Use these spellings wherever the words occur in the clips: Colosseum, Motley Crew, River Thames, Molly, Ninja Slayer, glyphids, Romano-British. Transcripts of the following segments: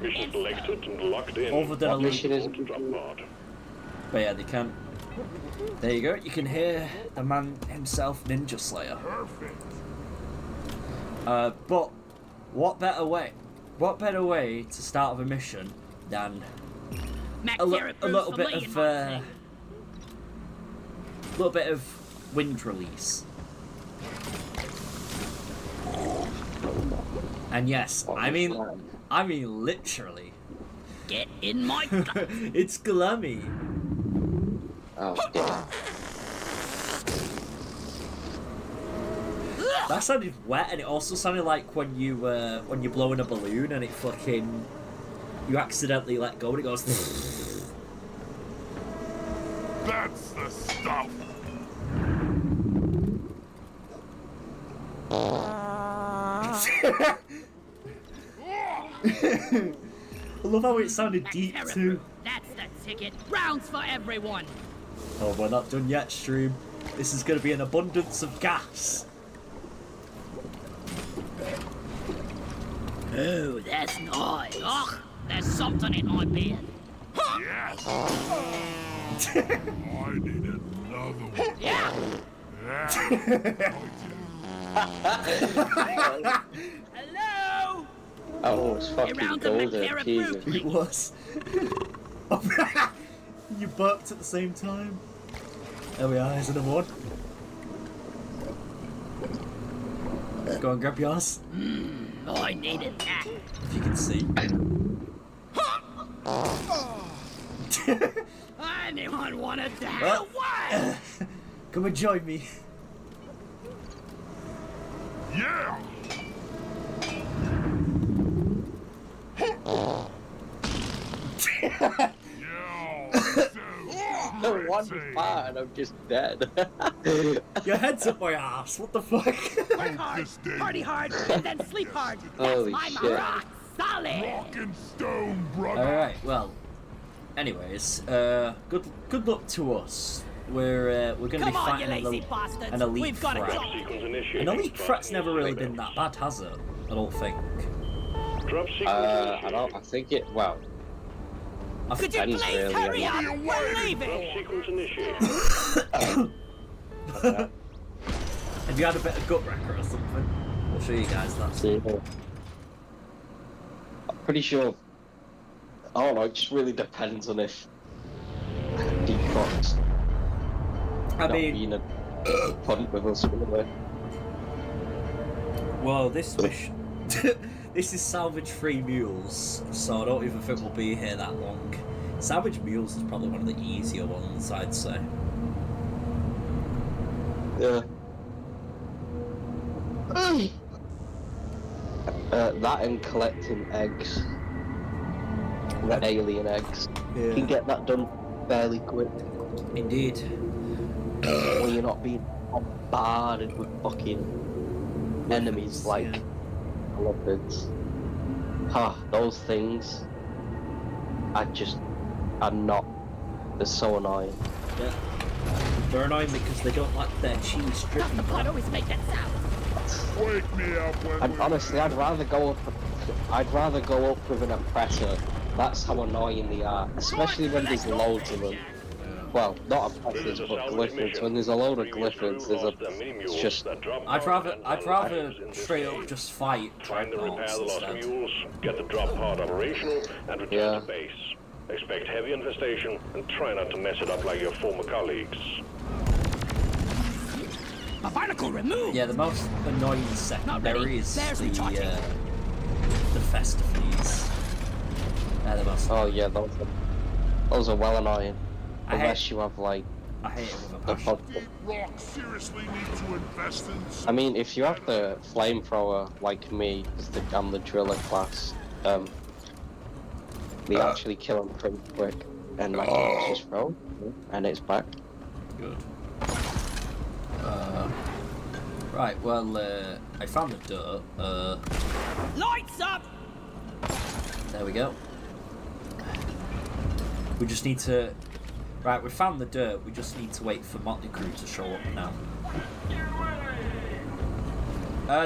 Mission selected and locked in. Over the mission is important. But yeah, they can. There you go. You can hear the man himself, Ninja Slayer. Perfect. But what better way? What better way to start of a mission than a little bit of wind release? And yes, I mean literally. Get in my gut. It's glummy. Oh, damn. That sounded wet, and it also sounded like when you're blowing a balloon and it fucking... you accidentally let go and it goes... That's the stuff! I love how it sounded deep too. That's the ticket. Rounds for everyone. Oh, we're not done yet, stream. This is going to be an abundance of gas. Oh, that's nice. Oh, there's something in my beard. Yes. I need another one. Yeah. Hello. Oh, it's fucking golden. Jesus. It was. You burped at the same time. There we are. Here's another one. Go and grab yours. Oh, I needed that. If you can see. Anyone wanted that? Well, what? Come and join me. Yeah. No one was fired, I'm just dead. Your head's up my ass, what the fuck? Work hard, party hard, and then sleep hard. That's holy my shit. Rock solid. Rock and stone, brother. Alright, well, anyways, good luck to us. We're gonna come be fighting an elite threat. An elite threat's never really been that bad, has it? I don't think. I think it, well... could you please hurry up? We're leaving! Have you had a bit of gut wrecker or something? I'll show you guys that. Yeah. I'm pretty sure. I don't know, it just really depends on if Deep's not being a punt with us anyway. Well, this wish. This is salvage free mules, so I don't even think we'll be here that long. Salvage mules is probably one of the easier ones, I'd say. Yeah. That and collecting eggs. The alien eggs. Yeah. You can get that done fairly quick. Indeed. When you're not being bombarded with fucking enemies like... yeah. Glyphids. Huh, those things are not. They're so annoying. Yeah. They're annoying because they don't like their cheese dripping. The pot always make that sound. Wake me up when and honestly I'd rather go up with an oppressor. That's how annoying they are. Especially when there's loads of them. Well, not oppressors, but glyphids. When there's a load of glyphids, it's just... I'd rather straight up just fight dreadnoughts instead. Get the drop pod operational and return to base. Expect heavy infestation and try not to mess it up like your former colleagues. A barnacle removed. Yeah, the most annoying secondary is the Festivals. Oh yeah, those are well annoying. Unless you have like I mean, if you have the flamethrower like me, because I'm the driller class, we actually kill them pretty quick, and like it's just roll, and it's back. Good. Right. Well, I found the dirt. Lights up. There we go. We just need to. Right, we found the dirt, we just need to wait for Motley Crew to show up now.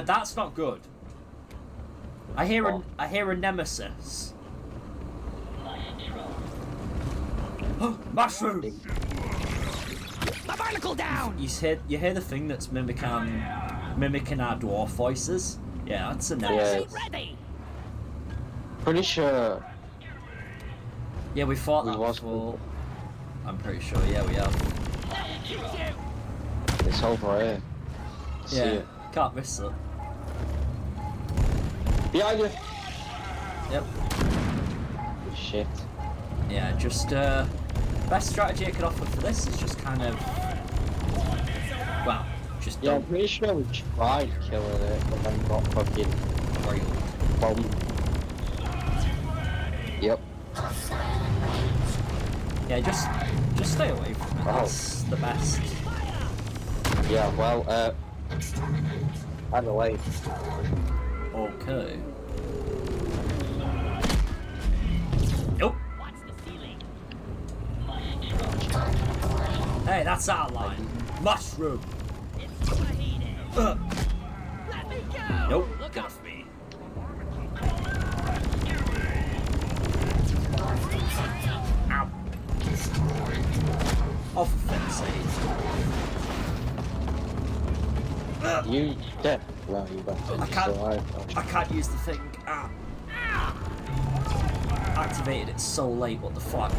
That's not good. I hear a nemesis. Mushroom! A barnacle down! You hear the thing that's mimicking our dwarf voices? Yeah, that's a name. Yes. Pretty sure. Yeah, we fought that before. I'm pretty sure, yeah, we have. It's over here. Yeah, can't miss it. Behind you! Yep. Shit. Yeah, just, best strategy I could offer for this is just kind of... Well, just don't... Yeah, I'm pretty sure we tried killing it, but then got fucking... bombed. Yep. Yeah, just stay away from it, that's the best. Yeah, well, I'm away. Okay. Nope. Hey, that's our line. Mushroom. Let me go. Nope. Look off me. Ow. Oh, for fuck's sake. You dead. Well, you I can't use the thing. Ah. Activated it so late, what the fuck?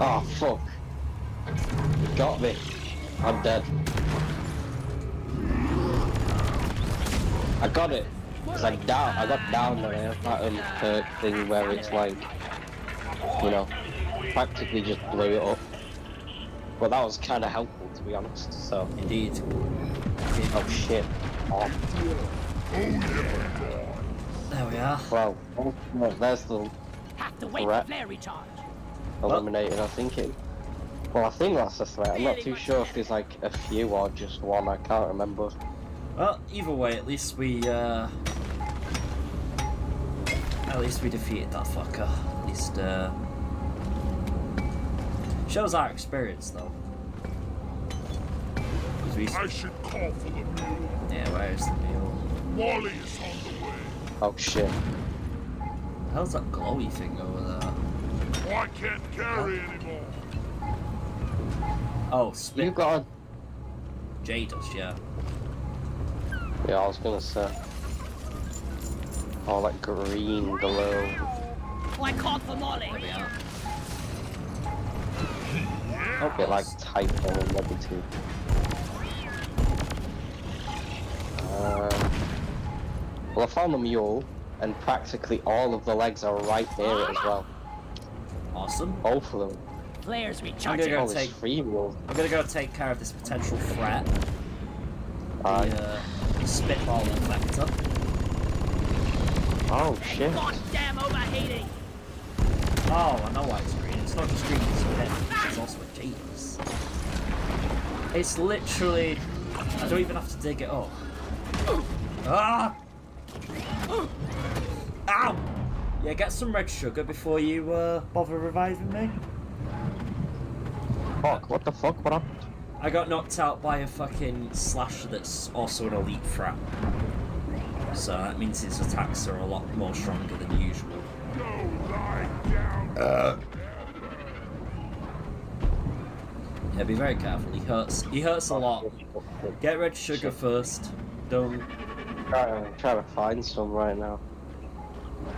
Oh fuck. You got me. I'm dead. I got it. It's like down. I got down there. That perk thing where it's like, you know, practically just blew it up. But that was kind of helpful, to be honest. So indeed. Oh shit. Oh. There we are. Well, there's the threat. Eliminated. I think it. Well, I think that's the threat. I'm not too sure if there's like a few or just one. I can't remember. Well, either way, at least we defeated that fucker. At least shows our experience though. I should call for the mule. Yeah, where is the mule? Molly is on the way. Oh shit. How's that glowy thing over there? Oh, I can't carry anymore. Oh, spit. You got Jay does, yeah. Yeah, I was gonna say. All that green glow. Oh, I called for Molly. There we are. I hope it like type on level 2. Well, I found the mule, and practically all of the legs are right there as well. Awesome. Both of them. Flares recharging. I'm gonna go take I'm gonna go take care of this potential threat. The spitball infector. Oh shit. Goddamn overheating. Oh, I know why it's green. It's not just green, it's red. It's also a genius. It's literally. I don't even have to dig it up. Ah! Ow! Yeah, get some red sugar before you bother reviving me. Fuck, what the fuck? What happened? I got knocked out by a fucking slasher that's also an elite threat. So that means his attacks are a lot more stronger than usual. Yeah, be very careful. He hurts a lot. Get red sugar first. Don't. I'm trying to find some right now.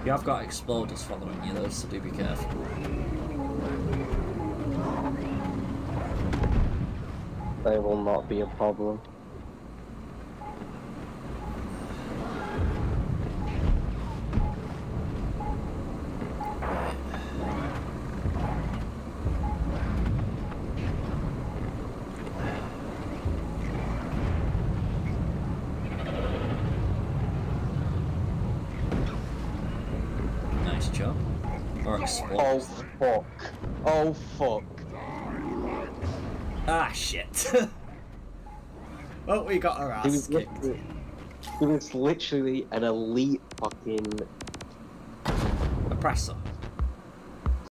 You have got exploders following you though, so do be careful. They will not be a problem. Oh fuck. Oh fuck. Ah shit. Well, we got our ass kicked. It was literally an elite fucking... oppressor.